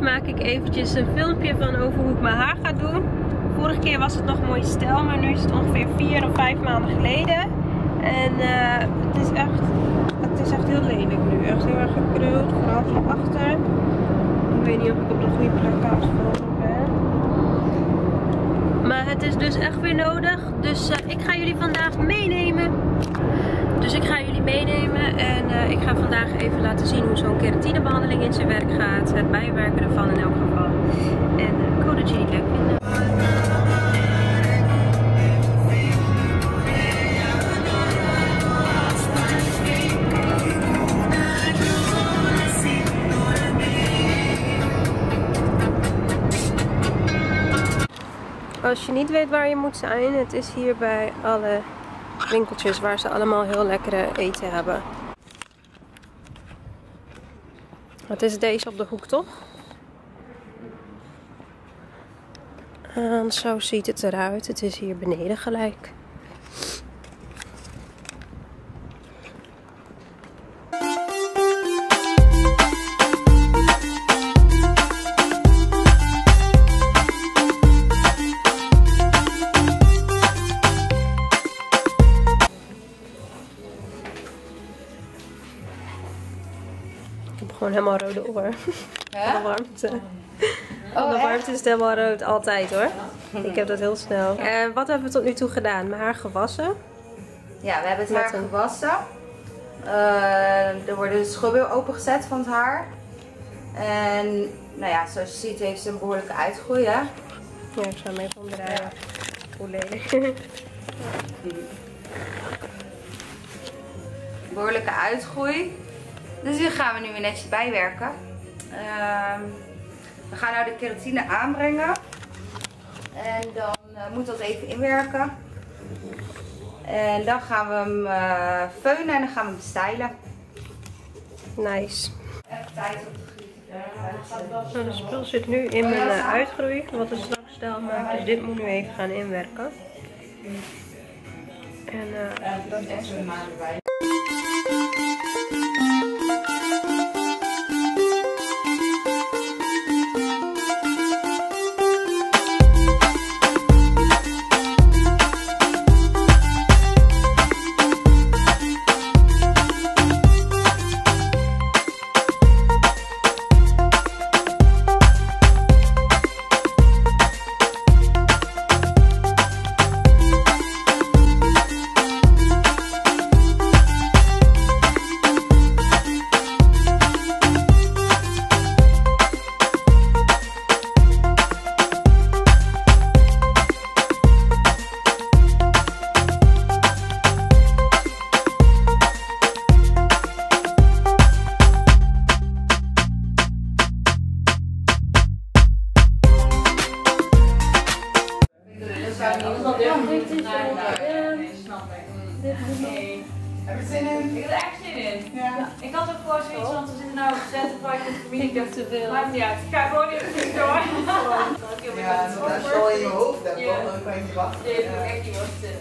vanavond maak ik eventjes een filmpje van over hoe ik mijn haar ga doen. Vorige keer was het nog mooi stijl, maar nu is het ongeveer 4 of 5 maanden geleden. En het is echt heel lelijk nu. Echt heel erg gekruld, vooral van achter. Ik weet niet of ik op de goede plek aanspoel. Maar het is dus echt weer nodig. Dus ik ga jullie vandaag meenemen. En ik ga vandaag even laten zien hoe zo'n keratinebehandeling in zijn werk gaat. Het bijwerken ervan in elk geval. En ik hoop dat jullie het leuk vinden. Als je niet weet waar je moet zijn, het is hier bij alle winkeltjes waar ze allemaal heel lekkere eten hebben. Het is deze op de hoek, toch? En zo ziet het eruit. Het is hier beneden gelijk. Ik heb gewoon helemaal rode oor. Van de warmte. Van de warmte is het helemaal rood, altijd hoor. Ik heb dat heel snel. Wat hebben we tot nu toe gedaan? Mijn haar gewassen? Ja, we hebben het haar gewassen. Er worden schubben opengezet van het haar. En nou ja, zoals je ziet heeft ze een behoorlijke uitgroei, hè? Ja, ik zou hem even omdraaien. Hoe lelijk. Behoorlijke uitgroei. Dus hier gaan we nu weer netjes bijwerken. We gaan nou de keratine aanbrengen. En dan moet dat even inwerken. En dan gaan we hem feunen en dan gaan we hem stylen. Nice. Even tijd om te gieten. Nou, de spul zit nu in mijn uitgroei. Wat is straks stijl maakt. Dus dit moet nu even gaan inwerken. En dat is een maand bij. Heb je zin in? Ik had er echt zin in. Ja. Ik had ook gewoon zoiets, want we zitten nou op 30 in de familie. Ik dacht te veel. Maar ja, ik ga gewoon even door. Ja, dat is al in mijn hoofd. Dat kan je niet wachten. Nee, dat kan ik echt niet wachten.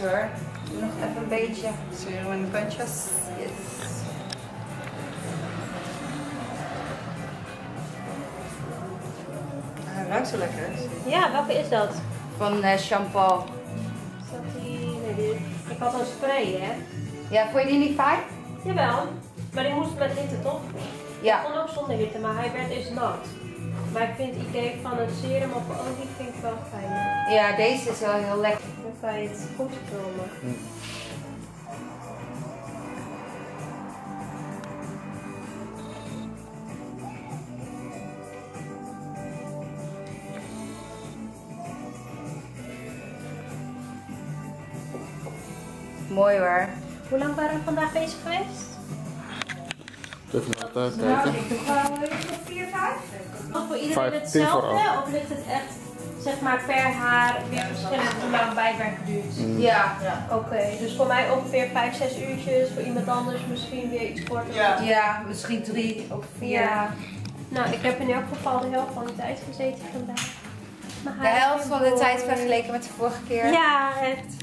hoor. Doe nog even een beetje serum in de puntjes. Yes. Hij ruikt zo lekker. Ja, welke is dat? Van Jean Paul. Is dat die? Nee, die... Ik had een spray, hè? Ja, vond je die niet fijn? Jawel, maar die moest met hitte, toch? Ja. Ik kon ook zonder hitte, maar hij werd dus nat. Maar ik vind het idee van het serum op olie vind ik wel fijn. Ja, deze is wel heel lekker. Dan ga je het goed filmen. Mooi hoor. Hoe lang waren we vandaag bezig geweest? Even naar tijd kijken. Ik doe wel 4, 5. Of voor iedereen hetzelfde? Of ligt het echt zeg maar per haar weer verschillend hoe lang bijwerk duurt? Mm. Ja, ja. Oké. Okay. Dus voor mij ongeveer 5, 6 uurtjes. Voor iemand anders misschien weer iets korter. Ja, ja misschien 3 of 4. Ja. Nou, ik heb in elk geval de helft van de tijd gezeten vandaag. De helft van de tijd vergeleken met de vorige keer? Ja, echt.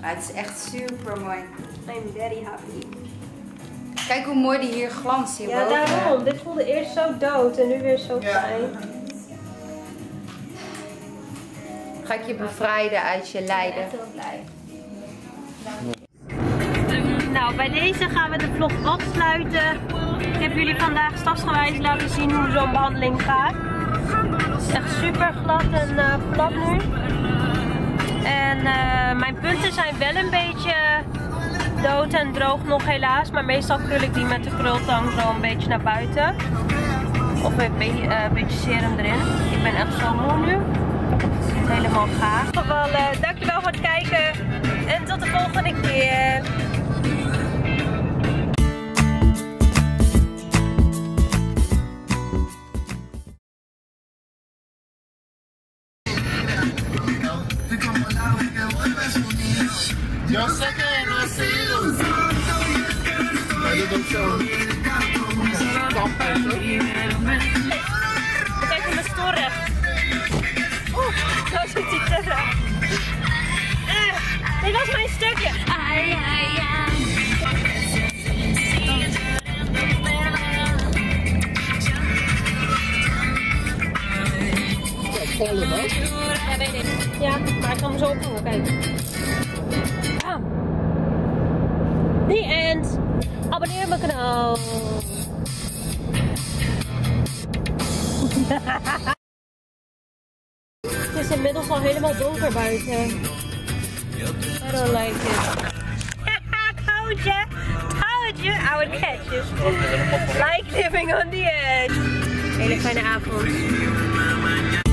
Ah, het is echt super mooi. I'm very happy. Kijk hoe mooi die hier glanst hierboven. Ja, daarom. Dit voelde eerst zo dood en nu weer zo fijn. Ja. Ga ik je bevrijden uit je lijden. Ik ben echt heel blij. Nou, bij deze gaan we de vlog afsluiten. Ik heb jullie vandaag stapsgewijs laten zien hoe zo'n behandeling gaat. Het is echt super glad en plat nu. En mijn punten zijn wel een beetje dood en droog nog helaas. Maar meestal krul ik die met de krultang zo een beetje naar buiten. Of met een beetje serum erin. Ik ben echt zo moe nu. Het is helemaal gaaf. In ieder geval, dankjewel voor het kijken. En tot de volgende keer. Yo sé que no es Kijk hoe mijn stoel recht. Oeh, nou zit hij te raar. Dit was mijn stukje. Ai, ai, ai. Vallen, hè? Ja, weet ik. Ja, maar ik ga hem zo opdoen, kijk. Ja. The end. Abonneer op mijn kanaal. Het is inmiddels al helemaal donker buiten. I don't like it. Told you I would catch you. Like living on the edge. Hele fijne avond.